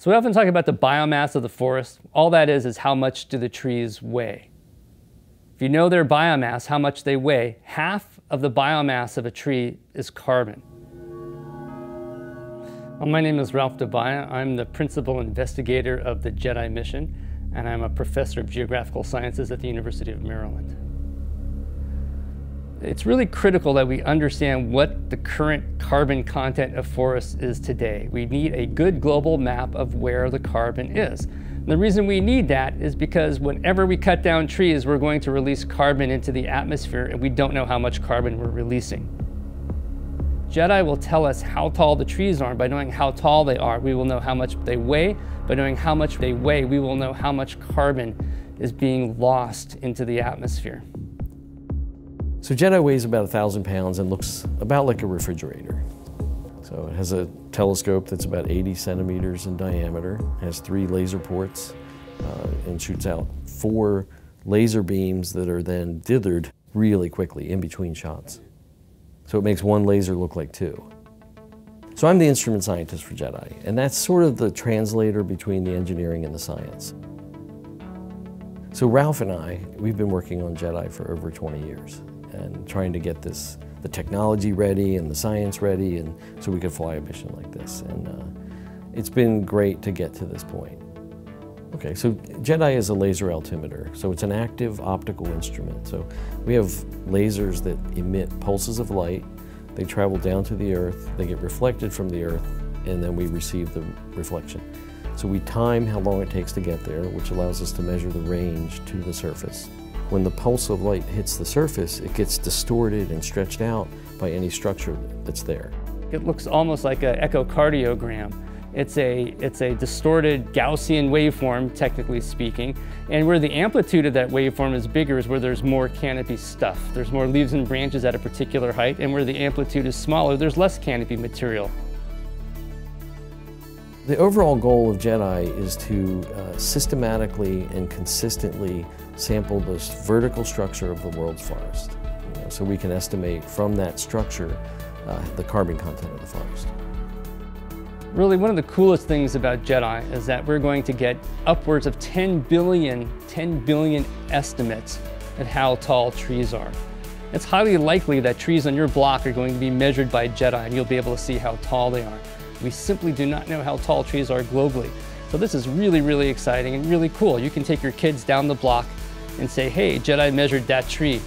So we often talk about the biomass of the forest. All that is how much do the trees weigh. If you know their biomass, how much they weigh, half of the biomass of a tree is carbon. Well, my name is Ralph Dubayah. I'm the principal investigator of the GEDI mission, and I'm a professor of geographical sciences at the University of Maryland. It's really critical that we understand what the current carbon content of forests is today. We need a good global map of where the carbon is. And the reason we need that is because whenever we cut down trees, we're going to release carbon into the atmosphere, and we don't know how much carbon we're releasing. GEDI will tell us how tall the trees are. By knowing how tall they are, we will know how much they weigh. By knowing how much they weigh, we will know how much carbon is being lost into the atmosphere. So GEDI weighs about 1,000 pounds and looks about like a refrigerator. So it has a telescope that's about 80 centimeters in diameter, has 3 laser ports, and shoots out 4 laser beams that are then dithered really quickly in between shots. So it makes 1 laser look like 2. So I'm the instrument scientist for GEDI, and that's sort of the translator between the engineering and the science. So Ralph and I, we've been working on GEDI for over 20 years and trying to get the technology ready and the science ready, and so we could fly a mission like this. And it's been great to get to this point. Okay, so GEDI is a laser altimeter, so it's an active optical instrument. So we have lasers that emit pulses of light, they travel down to the Earth, they get reflected from the Earth, and then we receive the reflection. So we time how long it takes to get there, which allows us to measure the range to the surface. When the pulse of light hits the surface, it gets distorted and stretched out by any structure that's there. It looks almost like an echocardiogram. It's a distorted Gaussian waveform, technically speaking, and where the amplitude of that waveform is bigger is where there's more canopy stuff. There's more leaves and branches at a particular height, and where the amplitude is smaller, there's less canopy material. The overall goal of GEDI is to systematically and consistently sample the vertical structure of the world's forest, so we can estimate from that structure the carbon content of the forest. Really, one of the coolest things about GEDI is that we're going to get upwards of 10 billion estimates at how tall trees are. It's highly likely that trees on your block are going to be measured by GEDI, and you'll be able to see how tall they are. We simply do not know how tall trees are globally. So this is really, really exciting and really cool. You can take your kids down the block and say, hey, GEDI measured that tree.